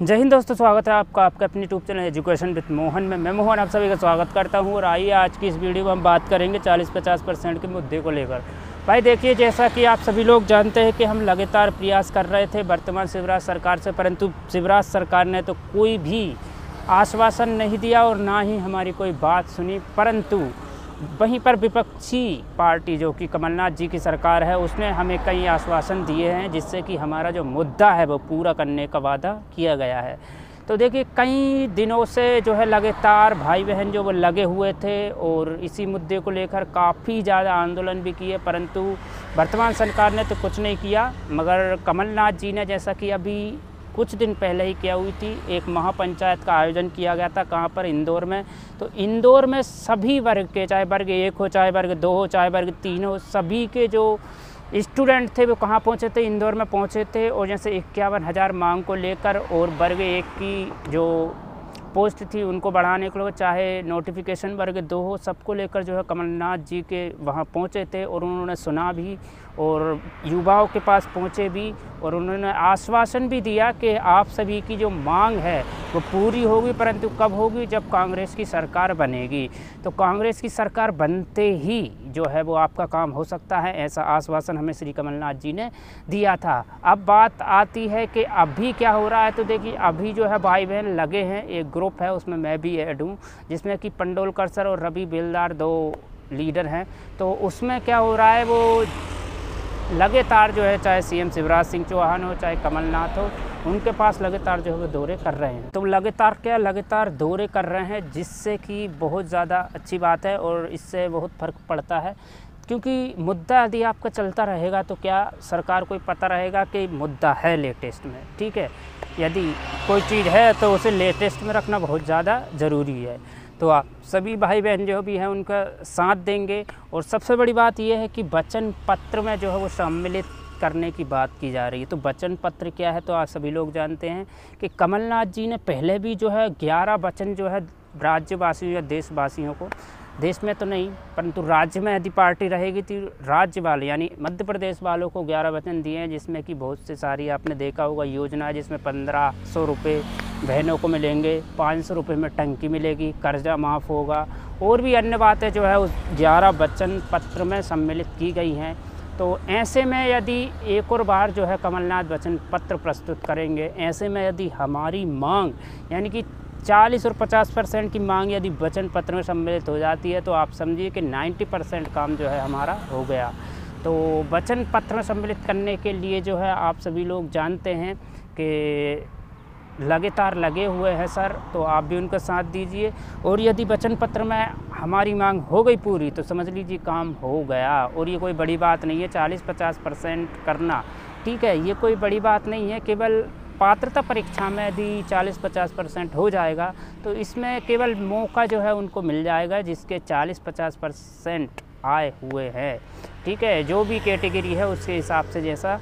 जय हिंद दोस्तों, स्वागत है आपका अपने YouTube channel education with Mohan में। मैं मोहन आप सभी का स्वागत करता हूं। और आइए आज की इस वीडियो में हम बात करेंगे 40-50% के मुद्दे को लेकर। भाई देखिए, जैसा कि आप सभी लोग जानते हैं कि हम लगातार प्रयास कर रहे थे वर्तमान शिवराज सरकार से, परंतु शिवराज सरकार ने तो कोई भी आश्वासन नहीं दिया और ना ही हमारी कोई बात सुनी। परंतु वहीं पर विपक्षी पार्टी जो कि कमलनाथ जी की सरकार है, उसने हमें कई आश्वासन दिए हैं जिससे कि हमारा जो मुद्दा है वो पूरा करने का वादा किया गया है। तो देखिए, कई दिनों से जो है लगातार भाई बहन जो वो लगे हुए थे और इसी मुद्दे को लेकर काफ़ी ज़्यादा आंदोलन भी किए, परंतु वर्तमान सरकार ने तो कुछ नहीं किया। मगर कमलनाथ जी ने, जैसा कि अभी कुछ दिन पहले ही क्या हुई थी, एक महापंचायत का आयोजन किया गया था। कहाँ पर? इंदौर में। तो इंदौर में सभी वर्ग के, चाहे वर्ग एक हो, चाहे वर्ग दो हो, चाहे वर्ग तीन हो, सभी के जो स्टूडेंट थे वो कहाँ पहुँचे थे? इंदौर में पहुँचे थे। और जैसे 51,000 मांग को लेकर और वर्ग एक की जो पोस्ट थी उनको बढ़ाने के लिए, चाहे नोटिफिकेशन वर्ग दो हो, सबको लेकर जो है कमलनाथ जी के वहाँ पहुँचे थे। और उन्होंने सुना भी और युवाओं के पास पहुँचे भी और उन्होंने आश्वासन भी दिया कि आप सभी की जो मांग है वो पूरी होगी। परंतु कब होगी? जब कांग्रेस की सरकार बनेगी। तो कांग्रेस की सरकार बनते ही जो है वो आपका काम हो सकता है, ऐसा आश्वासन हमें श्री कमलनाथ जी ने दिया था। अब बात आती है कि अभी क्या हो रहा है। तो देखिए, अभी जो है भाई बहन लगे हैं, एक ग्रुप है, उसमें मैं भी ऐड हूँ, जिसमें कि पंडोलकर सर और रबी बेलदार दो लीडर हैं। तो उसमें क्या हो रहा है, वो लगातार जो है चाहे सीएम शिवराज सिंह चौहान हो, चाहे कमलनाथ हो, उनके पास लगातार जो है वो दौरे कर रहे हैं। तो लगातार दौरे कर रहे हैं, जिससे कि बहुत ज़्यादा अच्छी बात है और इससे बहुत फ़र्क पड़ता है। क्योंकि मुद्दा यदि आपका चलता रहेगा तो क्या सरकार को पता रहेगा कि मुद्दा है लेटेस्ट में, ठीक है। यदि कोई चीज़ है तो उसे लेटेस्ट में रखना बहुत ज़्यादा ज़रूरी है। तो आप सभी भाई बहन जो भी हैं उनका साथ देंगे। और सबसे बड़ी बात यह है कि वचन पत्र में जो है वो सम्मिलित करने की बात की जा रही है। तो वचन पत्र क्या है? तो आप सभी लोग जानते हैं कि कमलनाथ जी ने पहले भी जो है 11 वचन जो है राज्यवासियों या देशवासियों को, देश में तो नहीं परंतु राज्य में यदि पार्टी रहेगी तो राज्य वाले यानी मध्य प्रदेश वालों को 11 वचन दिए हैं, जिसमें कि बहुत से सारी आपने देखा होगा योजना है, जिसमें 1500 रुपये बहनों को मिलेंगे, 500 रुपये में टंकी मिलेगी, कर्जा माफ़ होगा और भी अन्य बातें जो है उस 11 वचन पत्र में सम्मिलित की गई हैं। तो ऐसे में यदि एक और बार जो है कमलनाथ वचन पत्र प्रस्तुत करेंगे, ऐसे में यदि हमारी मांग यानी कि 40 और 50% की मांग यदि वचन पत्र में सम्मिलित हो जाती है तो आप समझिए कि 90% काम जो है हमारा हो गया। तो वचन पत्र सम्मिलित करने के लिए जो है आप सभी लोग जानते हैं कि लगातार लगे हुए हैं सर, तो आप भी उनका साथ दीजिए। और यदि वचन पत्र में हमारी मांग हो गई पूरी तो समझ लीजिए काम हो गया। और ये कोई बड़ी बात नहीं है, 40-50% करना, ठीक है, ये कोई बड़ी बात नहीं है। केवल पात्रता परीक्षा में यदि 40-50% हो जाएगा तो इसमें केवल मौका जो है उनको मिल जाएगा जिसके 40-50% आए हुए हैं, ठीक है। जो भी कैटेगरी है उसके हिसाब से जैसा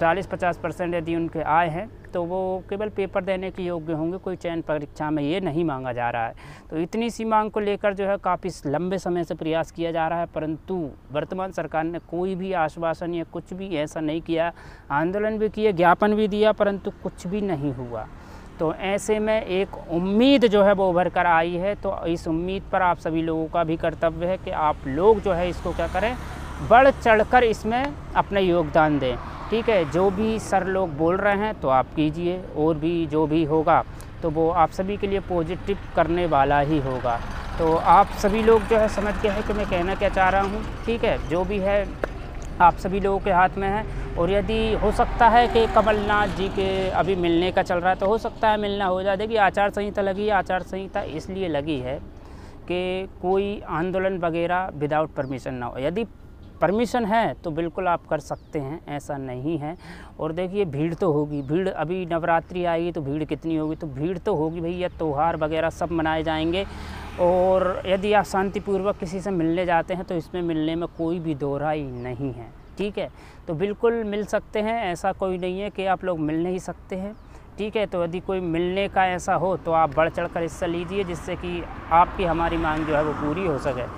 40-50% यदि उनके आए हैं तो वो केवल पेपर देने के योग्य होंगे, कोई चयन परीक्षा में ये नहीं मांगा जा रहा है। तो इतनी सी मांग को लेकर जो है काफ़ी लंबे समय से प्रयास किया जा रहा है, परंतु वर्तमान सरकार ने कोई भी आश्वासन या कुछ भी ऐसा नहीं किया। आंदोलन भी किए, ज्ञापन भी दिया, परंतु कुछ भी नहीं हुआ। तो ऐसे में एक उम्मीद जो है वो उभर कर आई है। तो इस उम्मीद पर आप सभी लोगों का भी कर्तव्य है कि आप लोग जो है इसको क्या करें, बढ़ चढ़कर इसमें अपना योगदान दें, ठीक है। जो भी सर लोग बोल रहे हैं तो आप कीजिए, और भी जो भी होगा तो वो आप सभी के लिए पॉजिटिव करने वाला ही होगा। तो आप सभी लोग जो है समझ गए हैं कि मैं कहना क्या चाह रहा हूँ, ठीक है। जो भी है आप सभी लोगों के हाथ में है। और यदि हो सकता है कि कमलनाथ जी के अभी मिलने का चल रहा है तो हो सकता है मिलना हो जाए। देखिए, आचार संहिता लगी है। आचार संहिता इसलिए लगी है कि कोई आंदोलन वगैरह विदाउट परमिशन ना हो। यदि परमिशन है तो बिल्कुल आप कर सकते हैं, ऐसा नहीं है। और देखिए, भीड़ तो होगी, भीड़ अभी नवरात्रि आएगी तो भीड़ कितनी होगी, तो भीड़ तो होगी भैया। त्यौहार वगैरह सब मनाए जाएंगे। और यदि आप शांतिपूर्वक किसी से मिलने जाते हैं तो इसमें मिलने में कोई भी दोहराई नहीं है, ठीक है। तो बिल्कुल मिल सकते हैं, ऐसा कोई नहीं है कि आप लोग मिल नहीं सकते हैं, ठीक है। तो यदि कोई मिलने का ऐसा हो तो आप बढ़ चढ़ कर हिस्सा लीजिए, जिससे कि आपकी हमारी मांग जो है वो पूरी हो सके।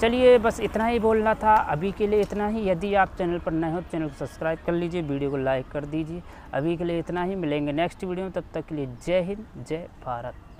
चलिए बस इतना ही बोलना था, अभी के लिए इतना ही। यदि आप चैनल पर नए हो तो चैनल को सब्सक्राइब कर लीजिए, वीडियो को लाइक कर दीजिए। अभी के लिए इतना ही, मिलेंगे नेक्स्ट वीडियो में। तब तक के लिए जय हिंद, जय भारत।